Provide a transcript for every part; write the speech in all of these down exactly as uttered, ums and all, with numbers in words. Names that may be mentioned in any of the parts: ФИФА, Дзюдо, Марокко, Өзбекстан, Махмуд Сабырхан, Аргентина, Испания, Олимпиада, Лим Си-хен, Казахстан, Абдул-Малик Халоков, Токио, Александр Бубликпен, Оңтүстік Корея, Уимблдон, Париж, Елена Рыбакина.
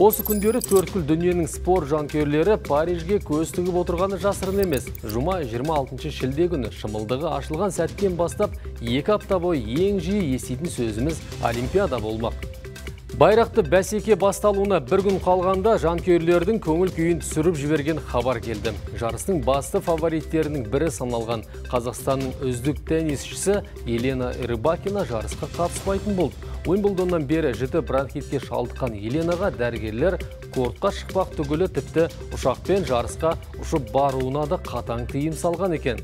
Осы күндері төрткүл дүниенің спорт жанкүйерлері Парижге көз тігіп отырғаны жасырын емес. Жұма жиырма алтыншы шілде күні шымылдығы ашылған сәттен бастап екі апта бойы ең жиі еститін сөзіміз Олимпиада болмақ. Байрақты бәсеке басталуына бір күн қалғанда жанкүйерлердің көңіл күйін түсіріп жіберген хабар келді. Жарыстың басты фавориттерінің бірі саналған Қазақстанның үздік теннисшісі Елена Рыбакина жарысқа қатыспайтын болды. Уимблдоннан бері жіті бронхитке шалдыққан Еленаға дәрігерлер кортқа шықпақ түгілі тіпті ұшақпен жарысқа ұшып баруына да қатаң тыйым салған екен.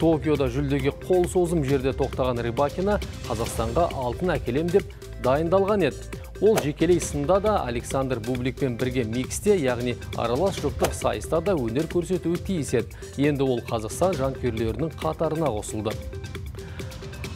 Токиода жүлдеге қол созым жерде тоқтаған Рыбакина Қазақстанға алтын әкелем деп дайындалған еді. Ол жекелей сында да Александр Бубликпен бірге миксте, яғни аралас жұптық сайыста да өнер көрсетуі тиіс еді. Енді ол Қазақстан жанкүйерлерінің қатарына қосылды.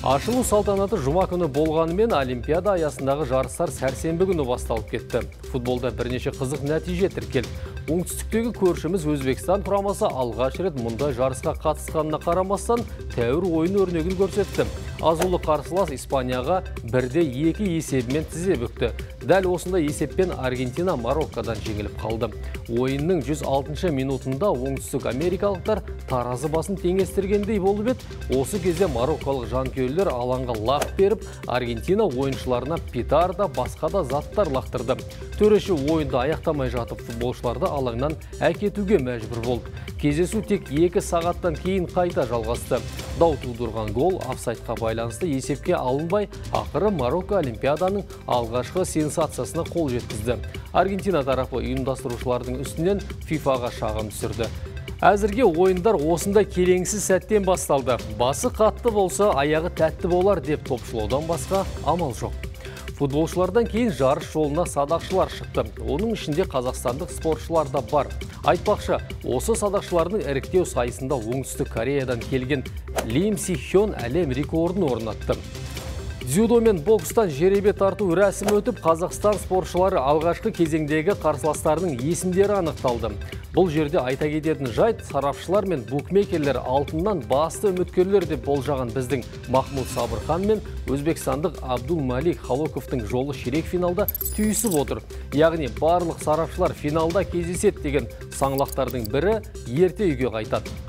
Ашылу салтанаты жұма күні болғанымен Олимпиада аясындағы жарыстар сәрсенбі күні басталып кетті. Футболда бірнеше қызық нәтиже тіркелді. Оңтүстіктегі көршіміз Өзбекстан құрамасы алғаш рет мұндай жарысқа қатысқанына қарамастан тәуір ойын өрнегін көрсетті. Азулы қарсылас Испанияға бірде екі есебімен тізе бүкті. Дәл осында есеппен Аргентина Мароккодан жеңіліп қалды. Ойынның жүз алтыншы минутында оңтүстік америкалықтар таразы басын теңестіргендей болып еді. Осы кезде мароккалық жанкүйерлер алаңға лақ беріп, Аргентина ойыншыларына петарда басқа да заттар лақтырды. Төреші ойынды аяқтамай жатып футболшыларды алаңнан әкетуге мәжбүр болды. Кездесу тек екі сағаттан кейін қайта жалғасты. Дау тудырған гол офсайдқа байланысты есепке алынбай, ақыры Марокко Олимпиаданың алғашқы сенсациясына қол жеткізді. Аргентина тарапы ұйымдастырушылардың үстінен ФИФАға шағым түсірді. Әзірге ойындар осында келеңсіз сәттен басталды. Басы қатты болса, аяғы тәтті болар деп топшылаудан басқа амал жоқ. Футболшылардан кейін жарыс жолына садақшылар шықты. Оның ішінде қазақстандық спортшылар да бар. Айтпақшы, осы садақшылардың іріктеу сайысында Оңтүстік Кореядан келген Лим Си-хен әлем рекордын орнатты. Дзюдо мен бокстан жеребе тарту рәсімі өтіп, Қазақстан спортшылары алғашқы кезеңдегі қарсыластарының есімдері анықталды. Бұл жерде айта кететін жайт, сарапшылар мен букмекерлер алтыннан басты үміткерлер деп болжаған біздің Махмуд Сабырхан мен өзбекстандық Абдул-Малик Халоковтың жолы ширек финалда түйісіп отыр. Яғни барлық сарапшылар финалда кездеседі деген саңлақтардың бірі ерте үйге қайтады.